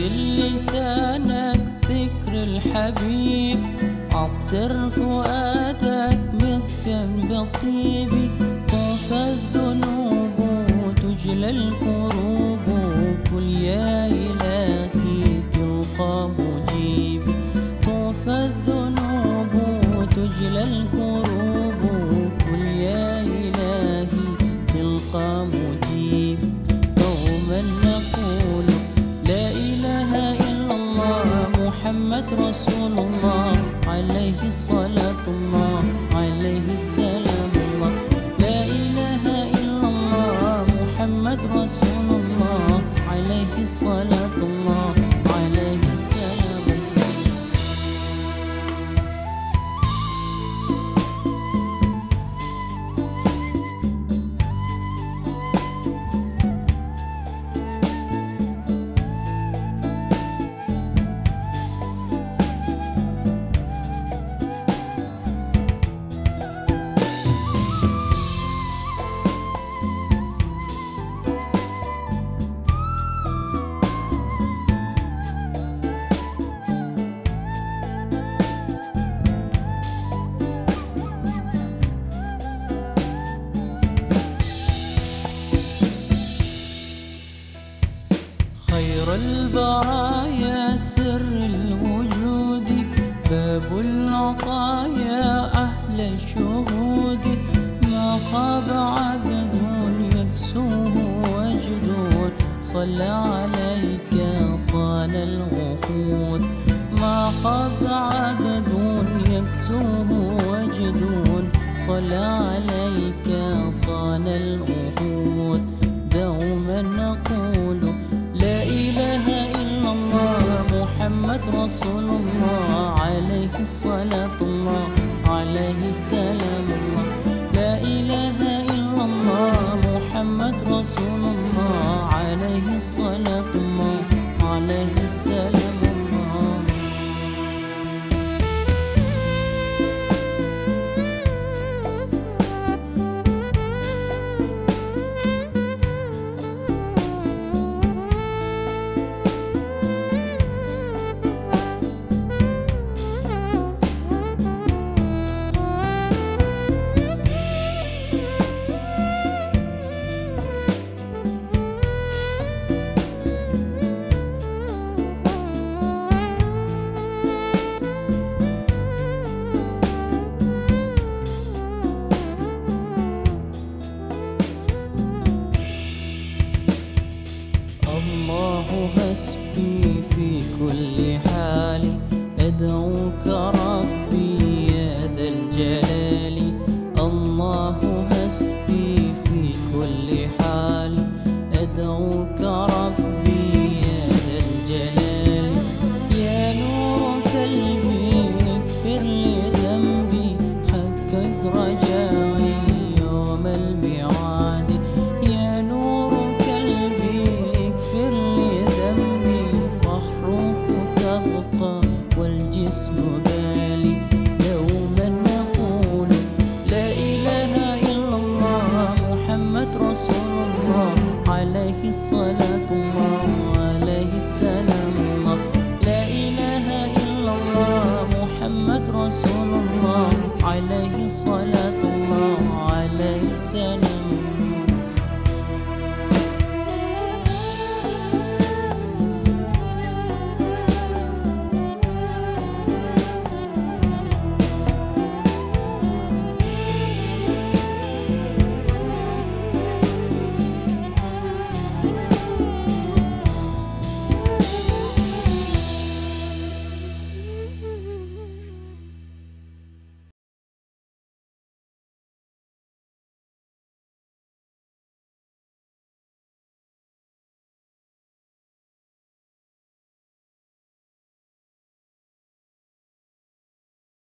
خلي لسانك ذكر الحبيب، عطر فؤادك مسكا بالطيب، طافت الذنوب وتجلى الكروب، قل يا إلهي تلقى مجيب، طافت الذنوب وتجلى الكروب، قل يا إلهي تلقى مجيب، يوما نقول لا إله إلا الله محمد رسول الله، عليه الصلاة الله عليه السلام الله، لا إله إلا الله محمد رسول الله، عليه الصلاة الله عليه السلام الله. خير البرايا سر الوجود، باب العطايا أهل الشهود، ما خاب عبد يكسوه وجدود، صلى عليك صان الوقود، ما خاب عبد يكسوه وجدود، صلى عليك صان الوقود، دوما نقول لا إله إلا الله محمد رسول الله، عليه الصلاة الله عليه السلام الله، لا إله إلا الله محمد رسول الله، عليه الصلاة الله عليه السلام الله. الله حسبي في كل حالي، أدعوك